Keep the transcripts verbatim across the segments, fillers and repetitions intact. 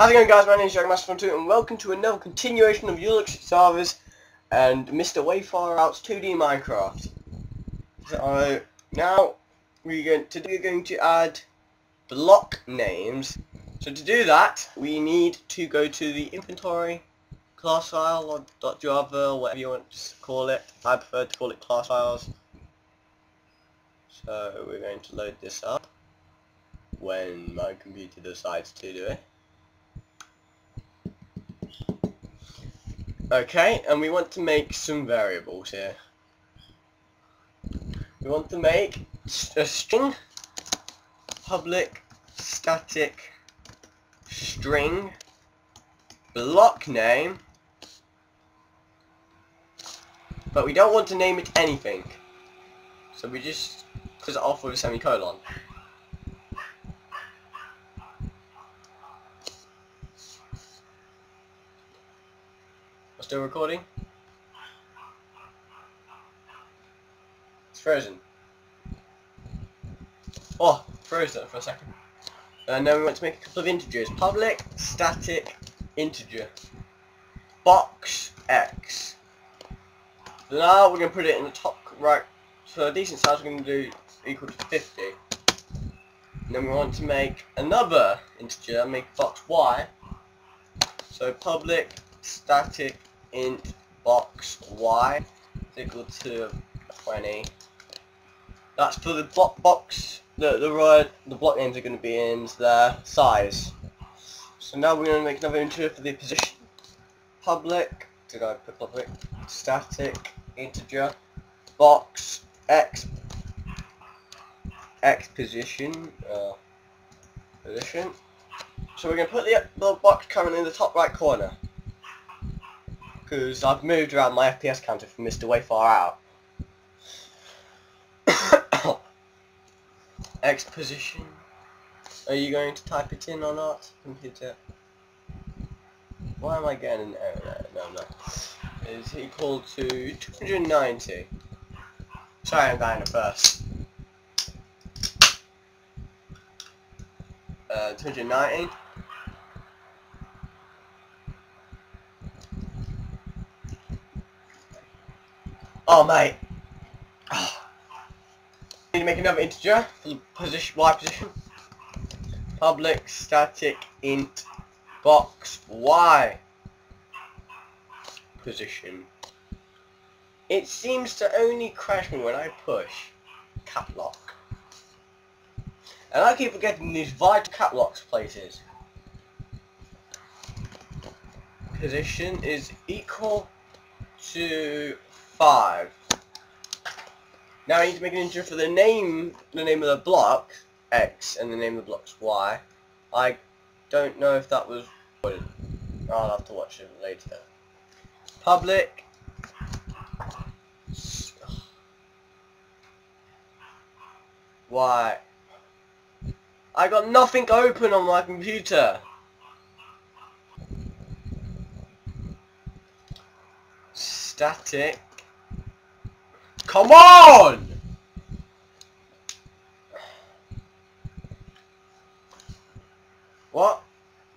How's it going, guys? My name is Jackmaster two and welcome to another continuation of Ulixava's and Mister Wayfarerout's two D Minecraft. So now we're going to today we're going to add block names. So to do that, we need to go to the inventory class file or dot Java, whatever you want to call it. I prefer to call it class files. So we're going to load this up when my computer decides to do it. Okay, and we want to make some variables here. We want to make a string, public static string, block name, but we don't want to name it anything. So we just close it off with a semicolon. Still recording? It's frozen. Oh, frozen for a second. And now we want to make a couple of integers. Public static integer box x. So now we're going to put it in the top right. So a decent size, we're going to do equal to fifty. And then we want to make another integer. Make box y. So public static int box y is equal to twenty. That's for the block box. The the right the block names are going to be in their size. So now we're going to make another integer for the position. Public. Did I put public? Static integer box x x position uh, position. So we're going to put the the box currently in the top right corner, because I've moved around my F P S counter from Mister Wayfarerout. X position. Are you going to type it in or not, computer? Why am I getting an error? No, no, no. Is equal to two hundred ninety. Sorry, I'm dying at first. Uh, two hundred ninety. Oh mate, oh. Need to make another integer for the position, y position. Public static int box y position. It seems to only crash me when I push cap lock, and I keep forgetting these vital cap locks places. Position is equal to five. Now I need to make an integer for the name, the name of the block x and the name of the blocks y. I don't know if that was recorded. I'll have to watch it later. Public y. I got nothing open on my computer. Static. Come on! What?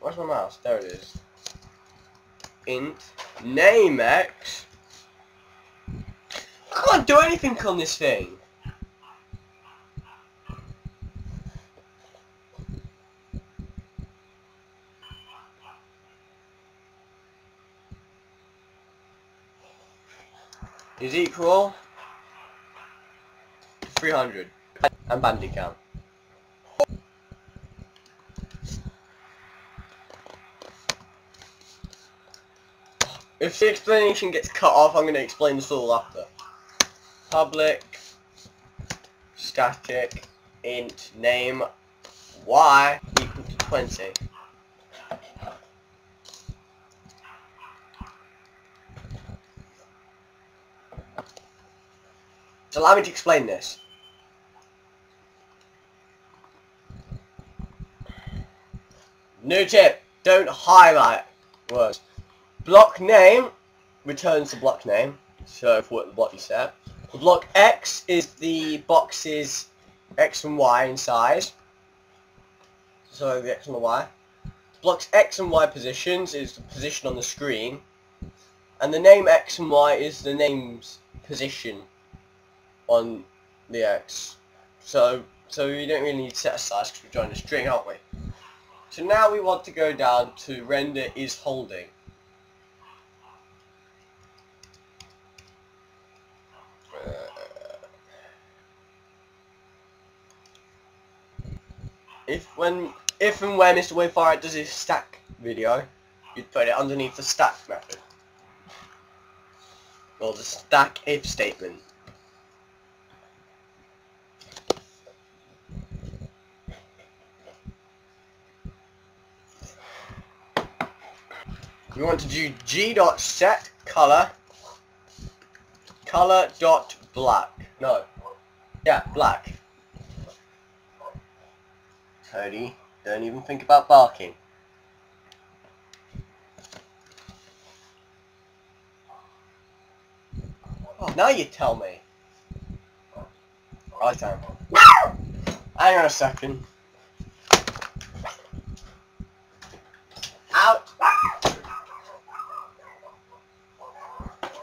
Where's my mouse? There it is. Int name x. I can't do anything on this thing. Is equal three hundred and Bandicam. If the explanation gets cut off, I'm going to explain this all after. Public static int name y equal to twenty. So allow me to explain this. New tip, don't highlight words. Block name returns the block name, so for the block you set. The block X is the boxes X and Y in size. So the X and the Y. Blocks X and Y positions is the position on the screen, and the name X and Y is the name's position on the X. So so we don't really need to set a size because we're joined a string, aren't we? So now we want to go down to render is holding. If when if and when Mister Wayfarerout does his stack video, you'd put it underneath the stack method. Or the stack if statement. We want to do G dot set color color dot black. No. Yeah, black. Cody, don't even think about barking. Oh, now you tell me. Right time. Hang on a second. Out.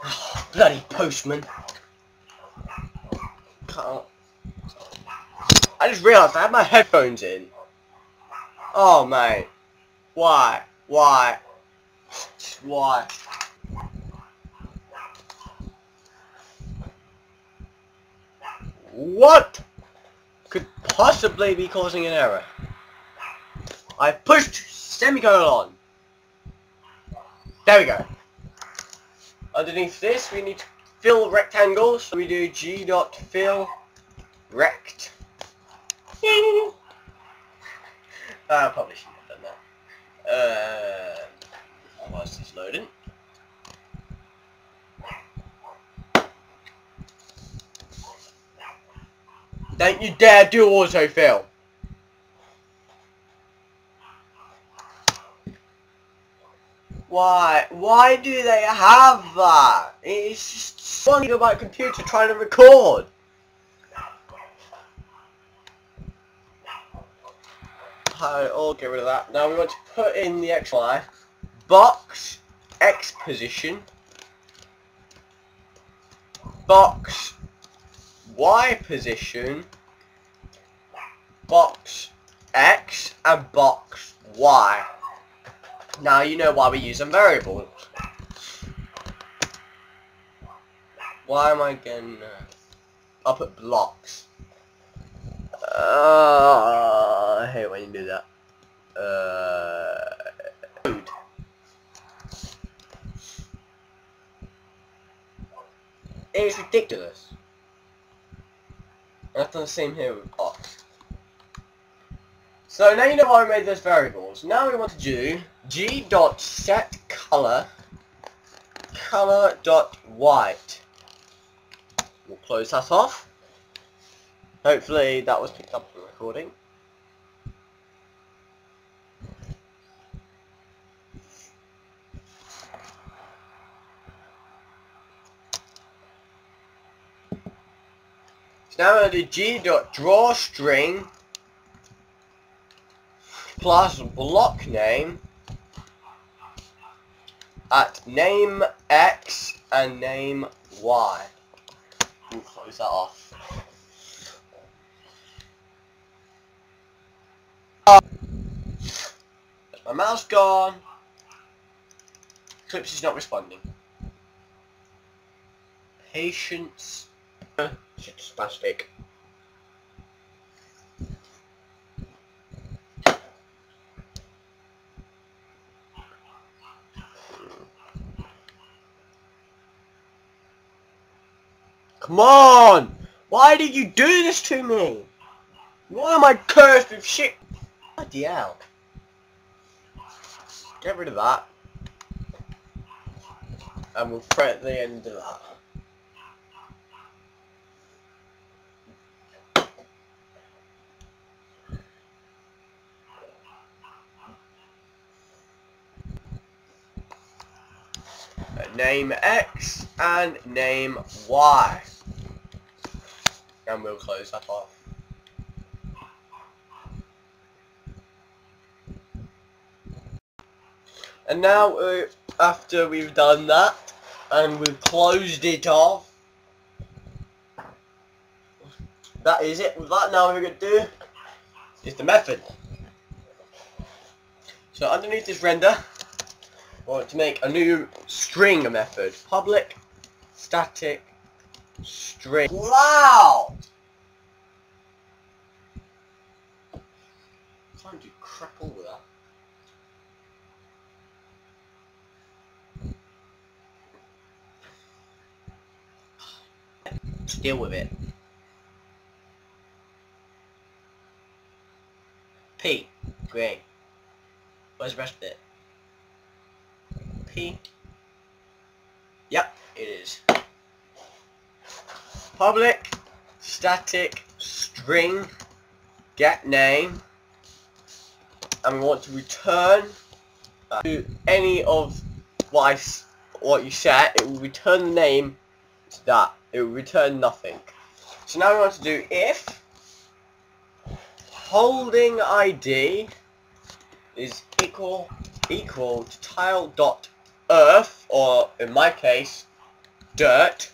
Oh, bloody postman. Can't. I just realised I had my headphones in. Oh mate, why, why, why? What could possibly be causing an error? I pushed semicolon. There we go. Underneath this, we need to fill rectangles. So we do G dot fill rect. Ding. I uh, probably shouldn't have done that. Uh, whilst it's loading. Don't you dare do autofill! Why? Why do they have that? It's just something about my computer trying to record. I'll get rid of that. Now we want to put in the X Y box X position, box Y position, box X and box Y. Now you know why we use a variable. Why am I getting uh, I'll put blocks. Uh, I hate when you do that. Uh, it's ridiculous. And I've done the same here with box. So now you know why I made those variables. Now we want to do G dot set color color dot white. We'll close that off. Hopefully that was picked up for recording. So now I'm going to do g.drawString plus block name at name X and name Y. We'll close that off. My mouse gone. Clips is not responding. Patience. It's plastic. Come on! Why did you do this to me? Why am I cursed with shit? Bloody hell. Get rid of that, and we'll print at the end of that. Name X and name Y, and we'll close that off. And now, uh, after we've done that, and we've closed it off, that is it. With that, now we're going to do is the method. So underneath this render, I want to make a new string method. Public static string. Wow! I'm trying to do crap all with that. Deal with it. P. Great. Where's the rest of it? P. Yep, it is. Public static string get name, and we want to return uh, to any of what I, what you set. It will return the name to that. It will return nothing. So now we want to do if holding I D is equal equal to tile dot earth, or in my case dirt,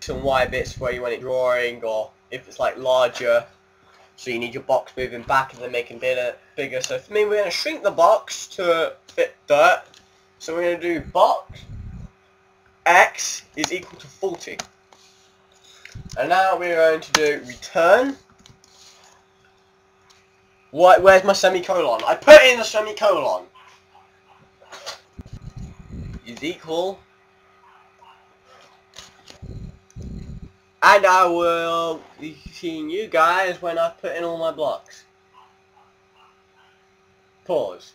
some Y bits where you want it drawing, or if it's like larger, so you need your box moving back and then making bigger. bigger. So for me, we're going to shrink the box to fit dirt. So we're going to do box x is equal to forty. And now we're going to do return. What? Where's my semicolon? I put in the semicolon. Is equal. And I will be seeing you guys when I put in all my blocks. Pause.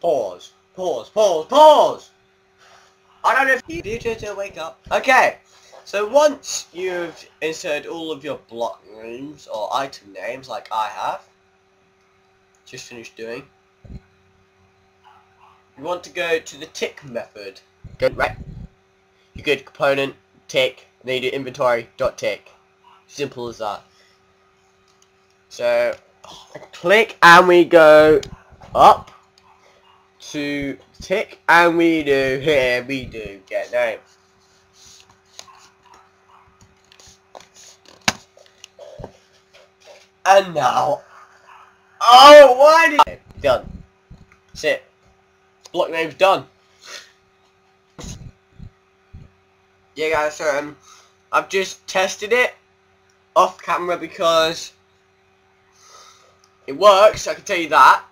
Pause. Pause. Pause. Pause! I don't know if you do to wake up. Okay. So once you've inserted all of your block names or item names like I have, just finished doing, you want to go to the tick method. Go right. You go to component, tick. Then you do inventory dot tick. Simple as that. So I click and we go up to tick, and we do here we do get name. And now, oh, why did okay, done? That's it. Block name's done. Yeah, guys. So um, I've just tested it off camera because it works. I can tell you that,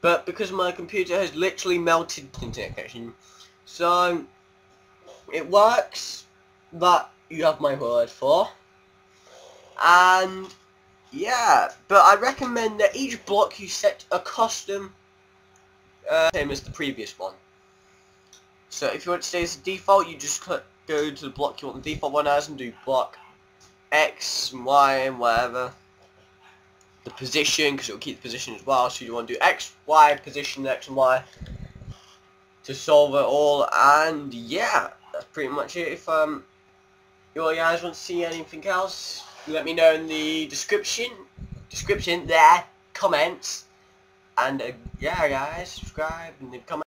but because my computer has literally melted internet connection, so it works. That you have my word for. And yeah, but I recommend that each block you set a custom, uh, same as the previous one. So if you want to stay as the default, you just click. Go to the block you want the default one as and do block X and Y and whatever. The position, because it will keep the position as well, so you want to do X, Y, position X and Y to solve it all. And yeah, that's pretty much it. If um, you guys want to see anything else, let me know in the description, description there, comments, and uh, yeah guys, subscribe and comment.